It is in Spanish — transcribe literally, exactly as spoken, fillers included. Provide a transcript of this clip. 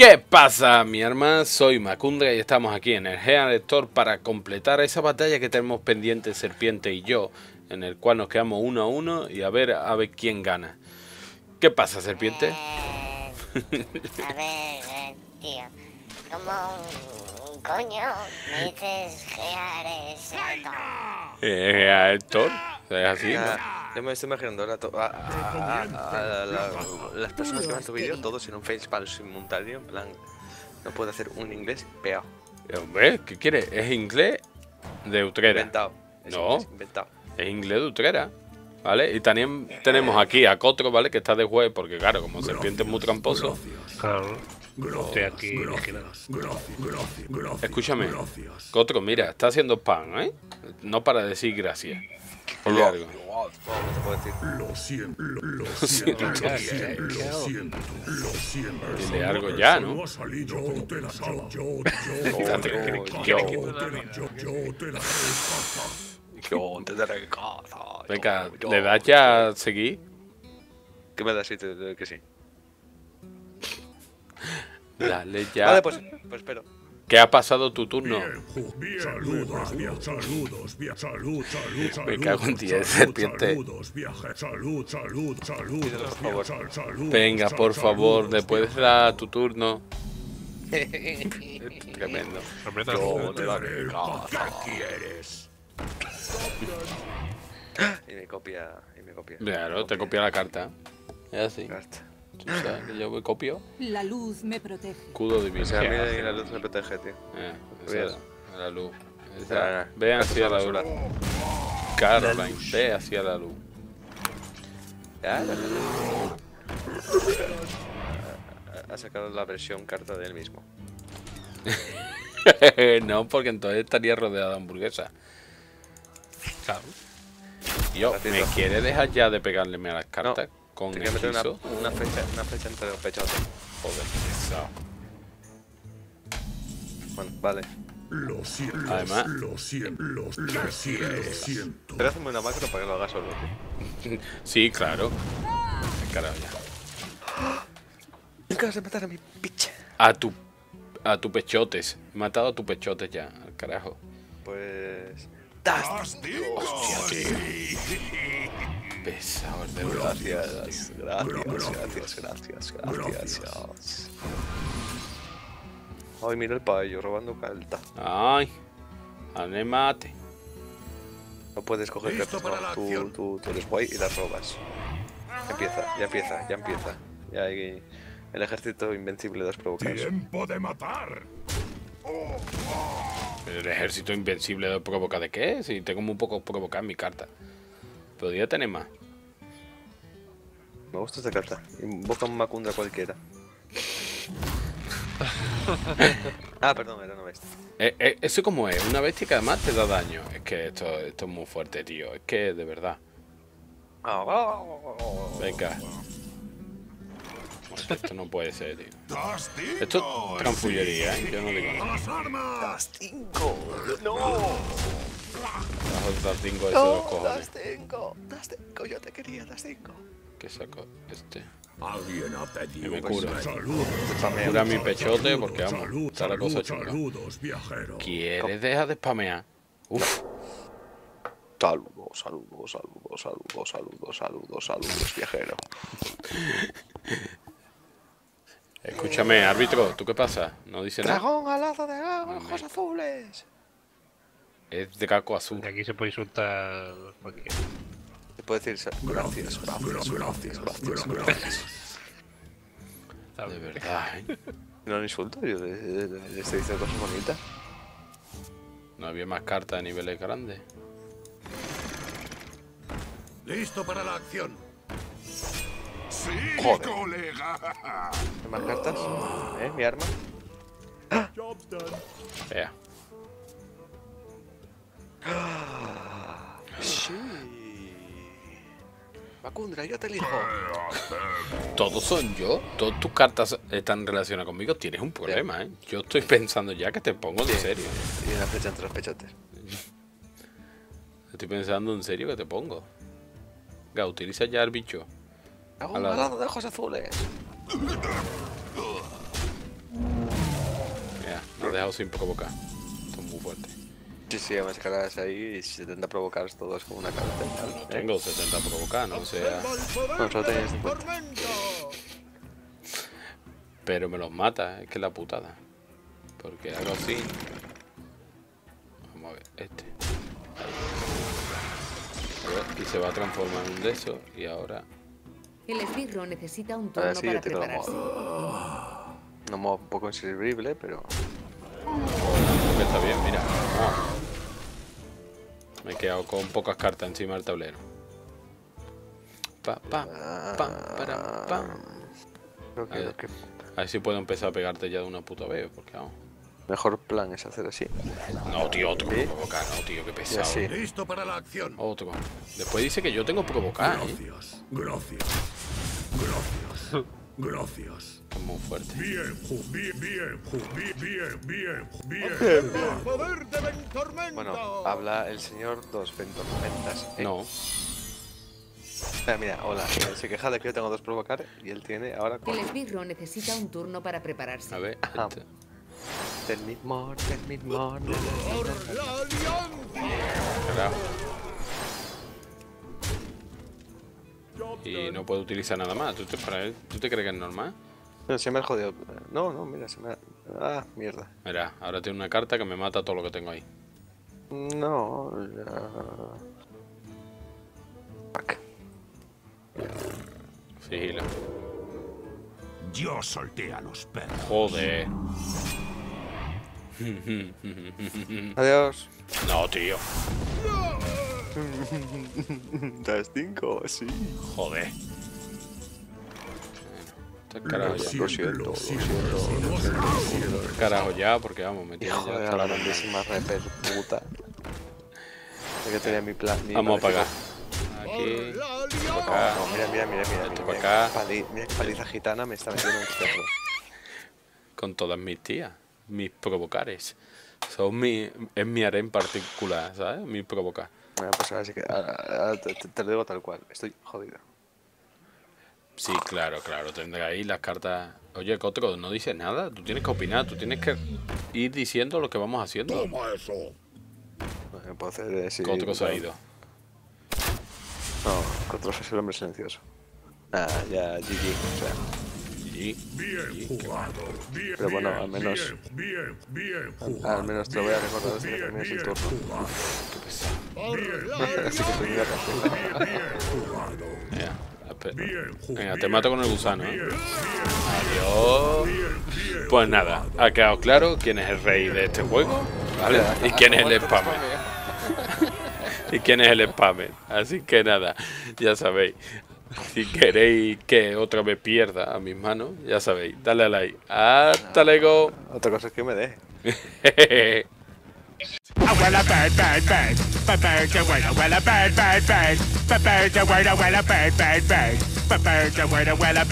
¿Qué pasa, mi arma? Soy Macundra y estamos aquí en el Gear Hector para completar esa batalla que tenemos pendiente Serpiente y yo, en el cual nos quedamos uno a uno y a ver a ver quién gana. ¿Qué pasa, Serpiente? Eh, a ver, tío, ¿cómo coño me dices Gear Hector? Eh, Gear Hector, ¿es así? ¿No? Yo me estoy imaginando a, a, a, a, a la, las personas que van a tu vídeo, todos en un facepalm simultáneo, en plan, no puedo hacer un inglés peor. Hombre, ¿qué quieres? Es inglés de Utrera. Inventado. Es no, inglés inventado. Es inglés de Utrera, ¿vale? Y también tenemos aquí a Cotro, ¿vale? Que está de juez, porque claro, como gracias, Serpiente es muy tramposo. Claro. Estoy aquí. Gracias, gracias, gracias, escúchame, gracias. Cotro, mira, está haciendo pan, ¿eh? No para decir gracias. Lo, lo, lo, lo, lo siento, lo siento, lo siento, lo siento, lo siento. Dile algo ya, ¿no? Yo te la salgo, yo te la salgo, yo te la salgo. Venga, ¿le das ya a seguir? ¿Qué me das si te digo que sí? Dale ya. Vale, pues espero. ¿Qué ha pasado tu turno? Bien, bien, saludos, bien, saludos, bien, salud, salud, salud. Me cago en ti, Serpiente. Venga, por favor, ¿le puedes dar tu turno? Tremendo. Yo te daré el que quieres. Y me copia, y me copia. Claro, te copia la carta. Es así. O sea, que yo voy copio. La luz me protege. Escudo divino. O sea, mira, que la luz me protege, tío. Eh, esa, la luz. Esa, ve hacia la luz. Caroline, ve hacia la luz. Ya, la luz. Ha sacado la versión carta de él mismo. No, porque entonces estaría rodeada de hamburguesas. Claro. Yo, ¿me quiere dejar ya de pegarle a las cartas? No. Con tengo que meter una, una flecha, una flecha entre los pechos. Joder, eso. Bueno, vale. Lo siento, además, lo siento, lo siento. Pero hazme una macro para que lo haga solo, tío. Sí, claro. Carajo, ya. Me acabas de matar a mi picha. A tu. A tu pechotes. He matado a tu pechotes ya, al carajo. Pues. ¡Tástico! ¡Hostia, tío! Pesado, de verdad. Gracias, gracias, gracias, gracias. Ay, mira el payo robando carta. Ay, anémate. No puedes coger cartas, no. Tú, tú, tú eres guay y las robas. Ya empieza, ya empieza, ya empieza. Ya hay el ejército invencible de los provocados. ¡Tiempo de matar! ¿El ejército invencible de provoca de qué? Si tengo muy poco provocar en mi carta. Podría tener más. Me gusta esta carta. Invoca un Macundra cualquiera. Ah, perdón, era una bestia. Eh, eh, ¿Eso cómo es? Una bestia que además te da daño. Es que esto, esto es muy fuerte, tío. Es que de verdad. Venga. Bueno, esto no puede ser, tío. Esto es tramfullería, ¿eh? Yo no digo nada. ¡No! Das cinco, eso no, los cojones. Das cinco, das cinco, yo te quería, das cinco. ¿Qué saco? Este. Y me cura. Me cura mi pechote porque vamos, está la cosa chunga. ¿Quieres dejar de spamear? Uff. Saludos, saludos, saludos, saludos, saludos, saludos, saludos, viajero. Escúchame, árbitro, ¿tú qué pasa? No dice nada. Dragón alado de ojos azules. Es de caco azul. De aquí se puede insultar cualquiera. Se puede decir gracias, gracias, gracias, gracias, gracias. De verdad, ¿eh? No lo insulto, yo le, le, le estoy diciendo cosas bonitas. No había más cartas de niveles grandes. Listo para la acción. Sí, joder, colega. ¿Hay más cartas? ¿Eh? Mi arma. ¡Ah! Vea. Sí. Macundra, yo te elijo. Todos son yo. Todas tus cartas están relacionadas conmigo. Tienes un problema, ¿eh? Yo estoy pensando ya que te pongo de serio. Y una flecha entre los pechotes. Estoy pensando en serio que te pongo. Ga, utiliza ya el bicho. Hago un balado de ojos azules. rodeado sin provocar. Esto es muy fuerte. Sí, sí, además caras ahí y setenta provocar todos como una carta. Tengo setenta provocar, no sea... Pero me los mata, es que es la putada. Porque hago así... Vamos a ver, este. A ver, y se va a transformar en un de esos y ahora... El esbirro necesita un turno sí, para prepararse. Oh. No modo un poco inservible, pero... Oh, está bien, mira. Ah. Me he quedado con pocas cartas encima del tablero. Pa, pa, pa, para, pa. Creo que, a, ver, que... a ver si puedo empezar a pegarte ya de una puta vez, porque vamos. Mejor plan es hacer así. No, tío, otro ¿Sí? provocar, no, tío, qué pesado. Sí. Listo para la acción. Otro. Después dice que yo tengo provocar. Gracias, ¿eh? gracias, gracias, gracias. Como fuerte. Bien, bien, bien, bien, bien, bien, bien. El poder de Ventormenta. Bueno, habla el señor dos Ventormentas. ¿eh? No. Mira, mira, hola. Se queja de que yo tengo dos provocar y él tiene ahora. El esbirro necesita un turno para prepararse. A ver. Este. Del mismo, del mismo. Y no puedo utilizar nada más. ¿Tú te, para él, ¿tú te crees que es normal? No, se me ha jodido. No, no, mira, se me ha... Ah, mierda. Mira, ahora tiene una carta que me mata todo lo que tengo ahí. No, ya... Sigilo. Yo solté a los perros. Joder. Adiós. No, tío. Das cinco, sí. Joder. Carajo ya. Lo siento, lo siento. Carajo ya, porque vamos, me tiene ya hasta la grandísima reper puta. Es que tenía mi plan. Vamos a pagar. Aquí. Acá. No, mira, mira, mira, mira. Este para acá. Mira que paliza gitana me está metiendo un cerro. Con todas mis tías. Mis provocares. Son mi, es mi harén particular, ¿sabes? Mi provocar. Bueno, pues ahora sí que. Ahora, ahora te, te lo digo tal cual. Estoy jodido. Sí, claro, claro. Tendré ahí las cartas. Oye, Cotro, no dices nada. Tú tienes que opinar. Tú tienes que ir diciendo lo que vamos haciendo. Toma eso. Bueno, puedo hacer decir, Cotro se ha ido. No, Cotro es el hombre silencioso. Ah, ya, G G. O sea. Y, bien y, jugado, bien, pero bueno, al menos bien, bien, bien, al menos te lo voy a recordar desde que termines el turno. Qué pesado. Así que tenía que hacer. Venga, te mato con el gusano, ¿eh? Adiós. Pues nada, ha quedado claro quién es el rey de este juego, ¿vale? Y quién es el spammer. Y quién es el spammer. Así que nada, ya sabéis. Si queréis que otra vez pierda a mis manos, ya sabéis, dale a like. ¡Hasta luego! Otra cosa es que me dé. Abuela, bird, bird, bird. Bird, the word, abuela, bird, bird, bird. Bird, the word, abuela, bird, bird, bird. Bird, the word, abuela, bird.